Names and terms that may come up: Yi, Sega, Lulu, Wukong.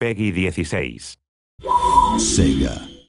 Peggy 16. Sega.